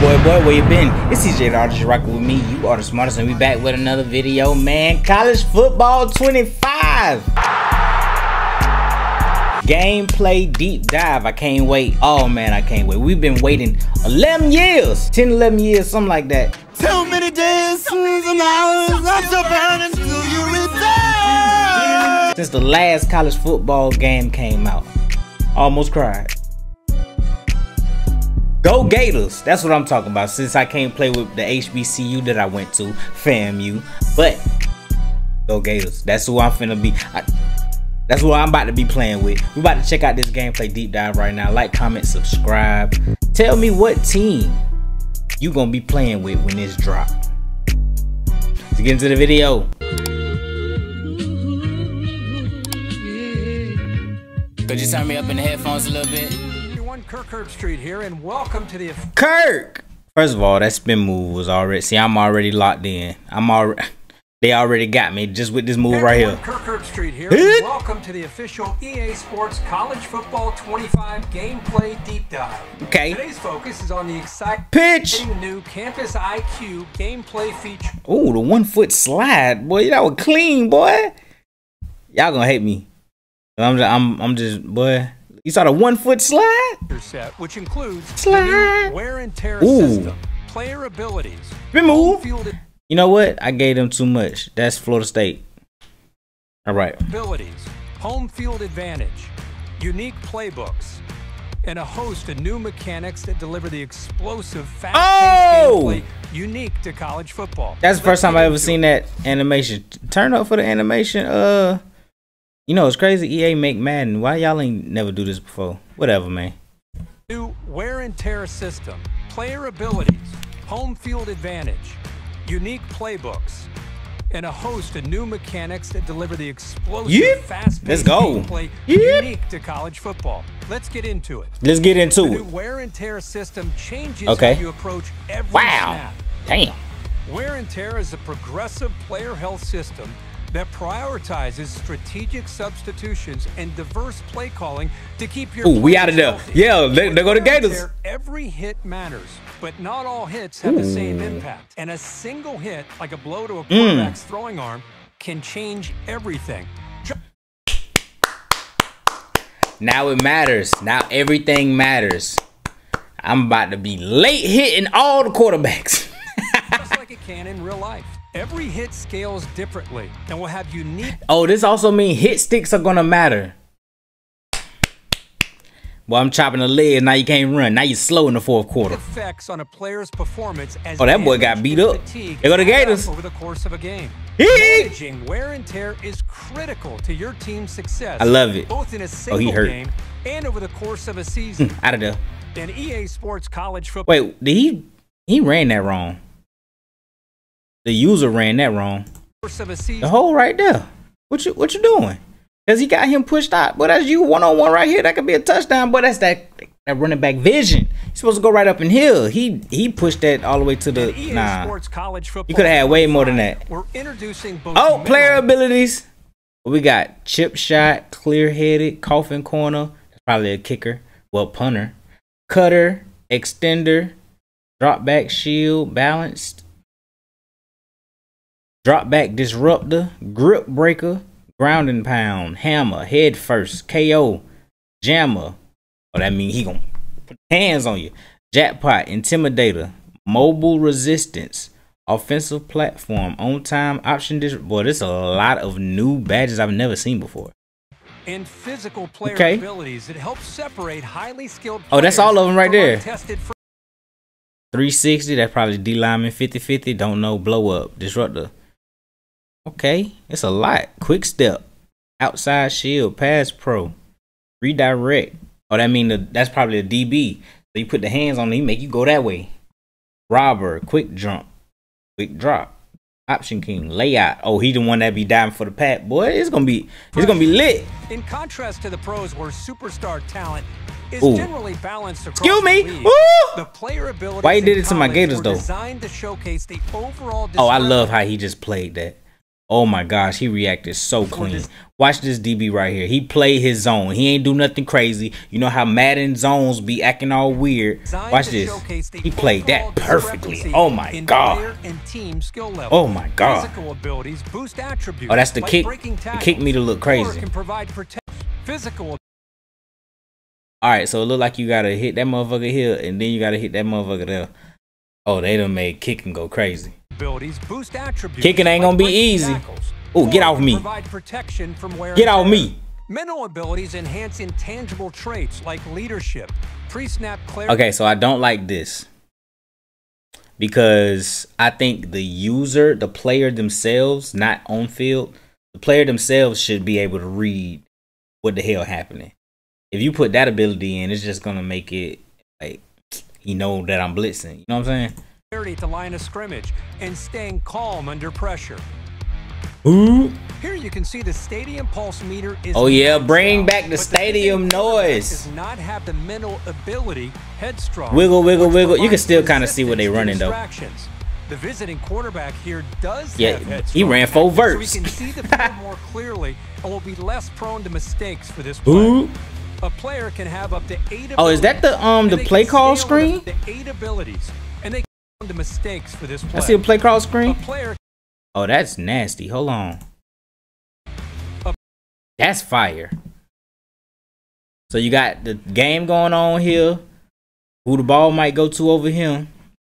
boy, where you been? It's CJ, the artist, rocking with me. You are the smartest, and we back with another video, man. College Football 25. Gameplay deep dive. I can't wait. Oh, man, I can't wait. We've been waiting 11 years, 10, 11 years, something like that. Too many days, and hours, not your parents, till you retire. Since the last college football game came out, almost cried. Go Gators, that's what I'm talking about, since I can't play with the HBCU that I went to, FAMU, but go Gators, that's who I'm finna be, that's who I'm about to be playing with. We're about to check out this gameplay deep dive right now. Like, comment, subscribe, tell me what team you gonna be playing with when this drop. Let's get into the video. Could you turn me up in the headphones a little bit? Kirk Street here, and welcome to the Kirk. First of all, that spin move was already. See, I'm already locked in. I'm already. They already got me just with this move right here. Kirk Street here. And welcome to the official EA Sports College Football 25 gameplay deep dive. Okay. Today's focus is on the exciting new Campus IQ gameplay feature. Oh, the 1 foot slide, boy. That was clean, boy. Y'all gonna hate me. I'm just, boy. You saw the 1 foot slide set, which includes slide, wear and tear system, player abilities, remove. You know what? I gave them too much. That's Florida State. All right. Abilities, home field advantage, unique playbooks, and a host of new mechanics that deliver the explosive, fast-paced gameplay unique to college football. That's the first time I ever seen that animation. Turn up for the animation. You know, it's crazy, EA make Madden. Why y'all ain't never do this before? Whatever, man. New wear and tear system, player abilities, home field advantage, unique playbooks, and a host of new mechanics that deliver the explosive, fast-paced gameplay unique to college football. Let's get into it. Let's get into it. The new wear and tear system changes how you approach every snap. Damn. Wear and tear is a progressive player health system that prioritizes strategic substitutions and diverse play calling to keep your players healthy. Yeah, they go to Gators. Every hit matters, but not all hits have the same impact. And a single hit, like a blow to a quarterback's throwing arm, can change everything. Now it matters. Now everything matters. I'm about to be late hitting all the quarterbacks. Just like it can in real life. Every hit scales differently and will have unique. Oh, this also means hit sticks are gonna matter. Well, I'm chopping the leg. Now you can't run. Now you're slow in the fourth quarter. Effects on a player's performance as that boy got beat up. They go to Gators. Over the course of a game, managing wear and tear is critical to your team's success. I love it. Both in a single game and over the course of a season. Out of there. Then EA Sports College Football. Wait, did he ran that wrong? The user ran that wrong. The hole right there. What you doing? Cause he got him pushed out. But that's you one-on-one right here. That could be a touchdown. But that's that running back vision. He's supposed to go right up in here. He pushed that all the way to the You could have had way more than that. We're introducing both player abilities. We got chip shot, clear headed, coffin corner. That's probably a kicker. Well, punter, cutter, extender, drop back, shield, balanced. Drop back disruptor, grip breaker, ground and pound, hammer, head first, KO, jammer. Oh, that means he gonna put hands on you. Jackpot, intimidator, mobile resistance, offensive platform, on time, option disruptor. Boy, there's a lot of new badges I've never seen before. And physical player abilities that help separate highly skilled players. Oh, that's all of them right there. 360, that's probably D lineman. 50-50, don't know, blow up, disruptor. Okay, it's a lot. Quick step, outside shield, pass pro, redirect. Oh, that mean that's probably a DB. So you put the hands on him, make you go that way. Robber, quick jump, quick drop, option king, layout. Oh, he the one that be diving for the pat, boy. It's gonna be lit. In contrast to the pros, where superstar talent is generally balanced across the league, the player ability. Why he did it to my Gators though? Designed to showcase the overall. Oh, I love how he just played that. Oh my gosh, he reacted so clean. Watch this DB right here. He played his zone. He ain't do nothing crazy. You know how Madden zones be acting all weird. Watch this. He played that perfectly. Oh my god. Oh my god. Oh, that's the kick. It kicked me to look crazy. Alright, so it look like you gotta hit that motherfucker here, and then you gotta hit that motherfucker there. Oh, they done made kicking go crazy. Kicking ain't gonna be easy. Oh, get off me. Get off me. Mental abilities enhance intangible traits like leadership, pre-snap clarity. Okay, so I don't like this because I think the user, the player themselves, not on field, the player themselves should be able to read what the hell happening. If you put that ability in, it's just gonna make it like, you know, that I'm blitzing. You know what I'm saying? At the line of scrimmage and staying calm under pressure. Ooh. Here you can see the stadium pulse meter is. Oh yeah, bring back the stadium noise. Does not have the mental ability, headstrong. Wiggle, wiggle, wiggle. You can still kind of see what they're running though. The visiting quarterback here does. Yeah, he ran 4 verts. So we can see the field more clearly and will be less prone to mistakes for this play. Ooh. A player can have up to 8. Oh, is that the play call screen? The 8 abilities. And they the mistakes for this play. I see a play call screen. Oh, that's nasty. Hold on. That's fire. So you got the game going on here. Who the ball might go to over him.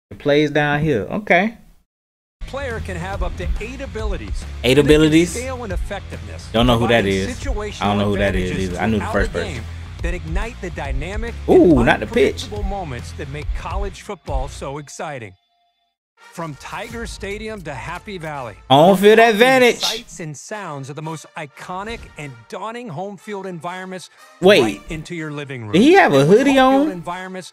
The plays down here. Okay. Player can have up to 8 abilities. 8 abilities? Scale and effectiveness. Don't know who that is. I don't know who that is either. I knew the first person. That ignite the dynamic and unpredictable moments that make college football so exciting. From Tiger Stadium to Happy Valley, home field advantage. Sights and sounds of the most iconic and daunting home field environments. Wait, right into your living room. Did he have a hoodie on? Environments.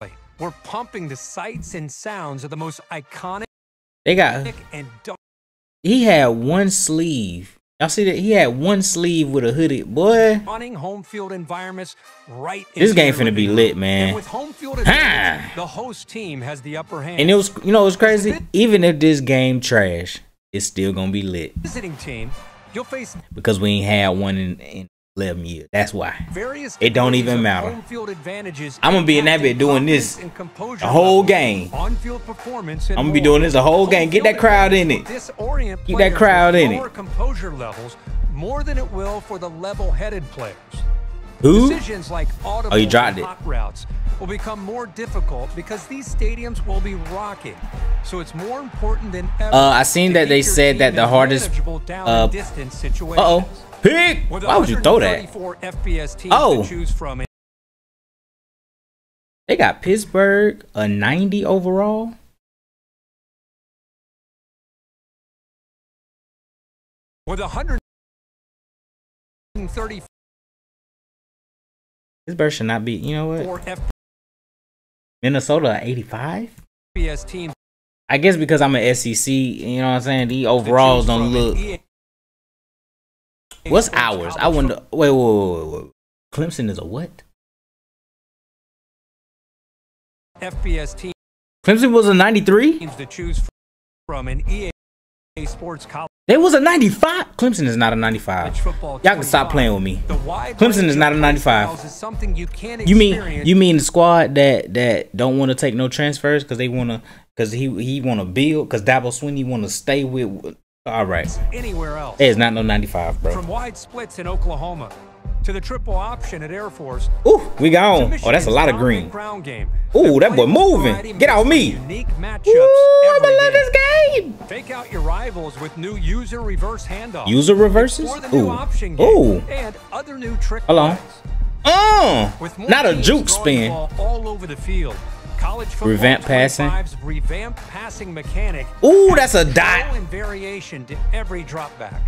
Right. We're pumping the sights and sounds of the most iconic. They got. And he had one sleeve. Y'all see that he had one sleeve with a hoodie, boy. Home field environments right. This game finna be lit, man. And with home field advantage, the host team has the upper hand. And it was, you know, it was crazy. Even if this game trash, it's still gonna be lit. Visiting team, you'll face because we ain't had one in 11 years. That's why. It don't even matter. Home field advantages. I'm gonna be in that bit doing this the whole game. On field performance. I'm gonna be doing this the whole game. Get that crowd in it. Get that crowd in it. Composure levels more than it will for the level-headed players. Who? Decisions like audible hot routes will become more difficult because these stadiums will be rocking. So it's more important than ever. I seen that they said that the hardest distance situation. Uh-oh. Pick. Why would you throw that? Oh. They got Pittsburgh a 90 overall. With 130. This bird should not be, you know what? Minnesota 85? I guess because I'm an SEC, you know what I'm saying? The overalls don't look. What's ours? I wonder. Wait, wait, wait, wait. Clemson is a what? FBS team. Clemson was a 93? Teams to choose from an EA Sports College. They was a 95. Clemson is not a 95. Y'all can stop playing with me. Clemson is not a 95. You mean the squad that don't want to take no transfers because they wanna, because he wanna build, because Dabo Swinney wanna stay with. All right. Anywhere else. There's not no 95, bro. From wide splits in Oklahoma to the triple option at Air Force. Ooh, we gone. Oh, that's a lot of green. Ooh, that boy moving. Get out me. Unique matchups. Ooh, I'm gonna love this game. Fake out your rivals with new user reverse handoff. User reverses? Ooh. Ooh. And other new trick. Hold on. Not a juke spin. All over the field. College football revamp passing. Revamp passing mechanic. Ooh, that's a dot. And variation to every drop back.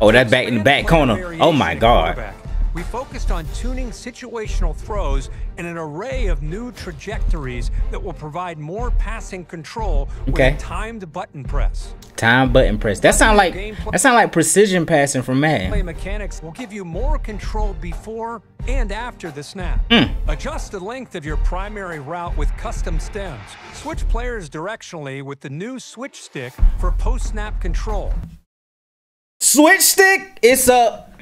Oh, that back in the back corner. Oh my god. We focused on tuning situational throws and an array of new trajectories that will provide more passing control with timed button press. Timed button press. That sound like precision passing from Madden. Play mechanics will give you more control before and after the snap. Adjust the length of your primary route with custom stems. Switch players directionally with the new switch stick for post-snap control. Switch stick, it's up.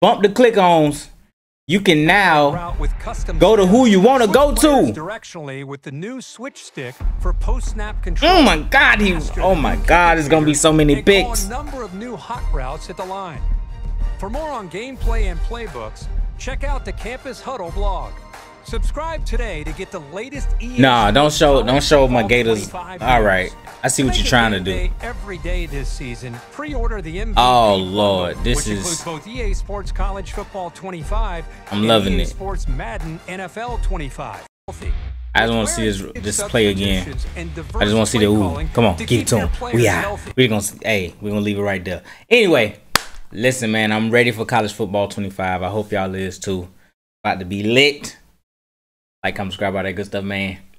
Bump the click-ons. You can now go to who you want to go to. Directionally with the new switch stick for post-snap control. Oh my God, there's gonna be so many picks. A number of new hot routes at the line. For more on gameplay and playbooks, check out the Campus Huddle blog. Subscribe today to get the latest EA. Nah, don't show my Gators. All right, I see what you're trying to do. Every day this season, pre-order the MVP. Oh Lord, this is both EA Sports College Football 25. I'm loving it. EA Sports Madden NFL 25. I just want to see this play again. I just want to see the ooh. Come on, give it to him. We're gonna leave it right there. Anyway, listen, man, I'm ready for College Football 25. I hope y'all is too. About to be lit. Like, comment, subscribe, all that good stuff, man.